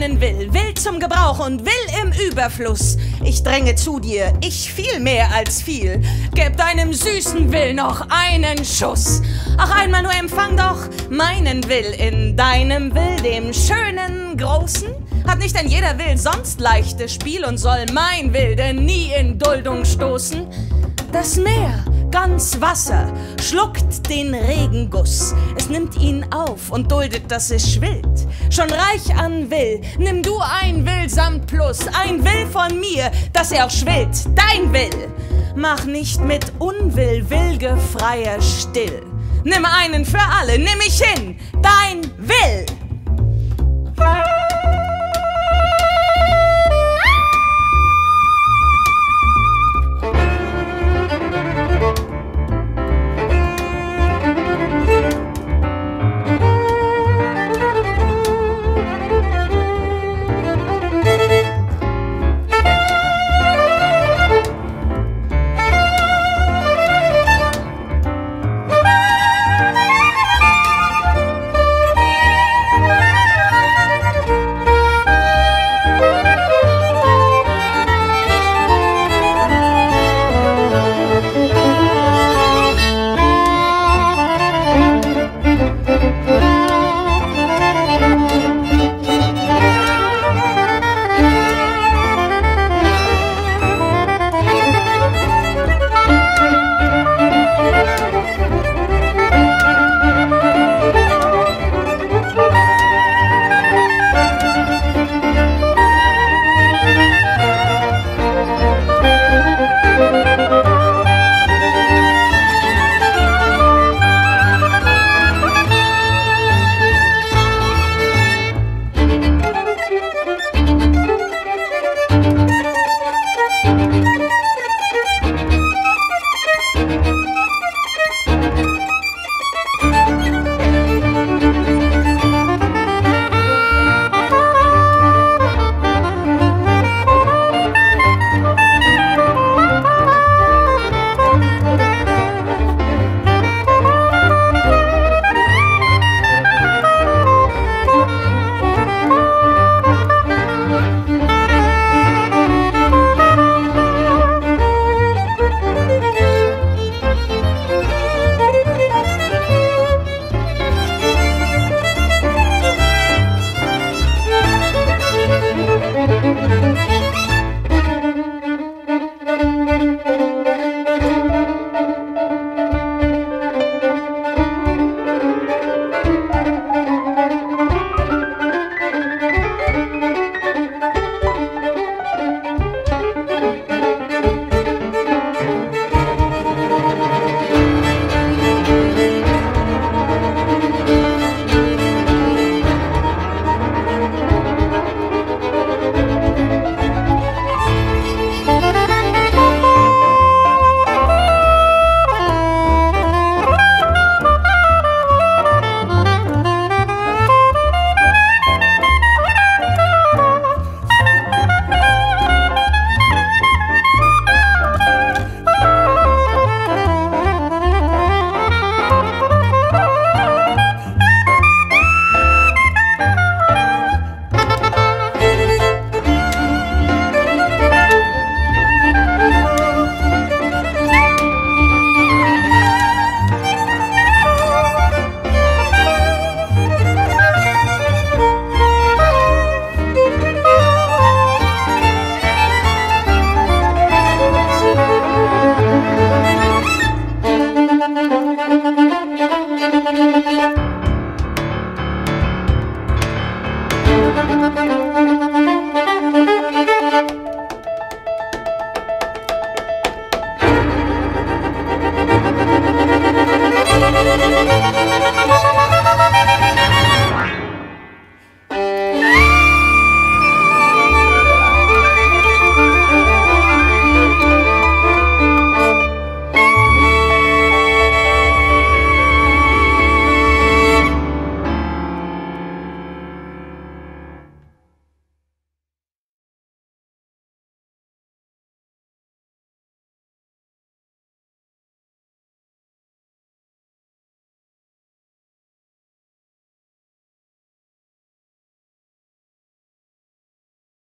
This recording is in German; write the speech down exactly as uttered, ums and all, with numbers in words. kennen will, wild zum Gebrauch und will im Überfluss. Ich dränge zu dir, ich viel mehr als viel. Gib deinem süßen Will noch einen Schuss. Ach, einmal nur empfang doch meinen Will in deinem Will, dem schönen, großen. Hat nicht ein jeder Will sonst leichtes Spiel und soll mein Will denn nie in Duldung stoßen? Das Meer, ganz Wasser, schluckt den Regenguss. Es nimmt ihn auf und duldet, dass es schwillt. Schon reich an Will, nimm du ein Will samt Plus, ein Will von mir, dass er auch schwillt, dein Will. Mach nicht mit Unwill, wilge Freier still. Nimm einen für alle, nimm mich hin, dein Will.